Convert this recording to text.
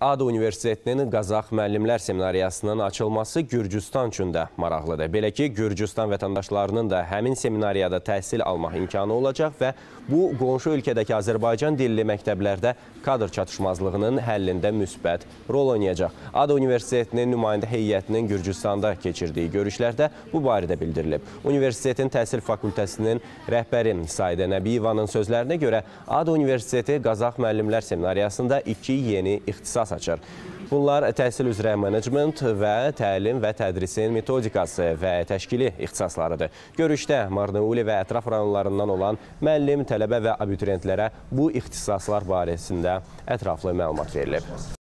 Ada Üniversitetinin Kazak Müellimler Seminariyasının açılması Gürcüstan üçün də maraqlıdır. Belə ki, Gürcüstan vətəndaşlarının da həmin seminariyada təhsil almaq imkanı olacaq və bu, qonşu ölkədəki Azərbaycan dilli məktəblərdə kadr çatışmazlığının həllində müsbət rol oynayacaq. Ada Üniversitetinin nümayəndə heyətinin Gürcüstanda keçirdiyi görüşlərdə bu barədə bildirilib. Universitetin təhsil fakültəsinin rəhbəri Said Nəbiyevanın sözlərinə görə, Ada Üniversiteti Kazak Müəllimlər Seminariyasında 2 yeni ixtisas açır. Bunlar təhsil üzrə menecment və təlim və tədrisin metodikası və təşkili ixtisaslarıdır. Görüşdə Marneuli və ətraf rayonlarından olan müəllim, tələbə və abituriyentlərə bu ixtisaslar barəsində ətraflı məlumat verilib.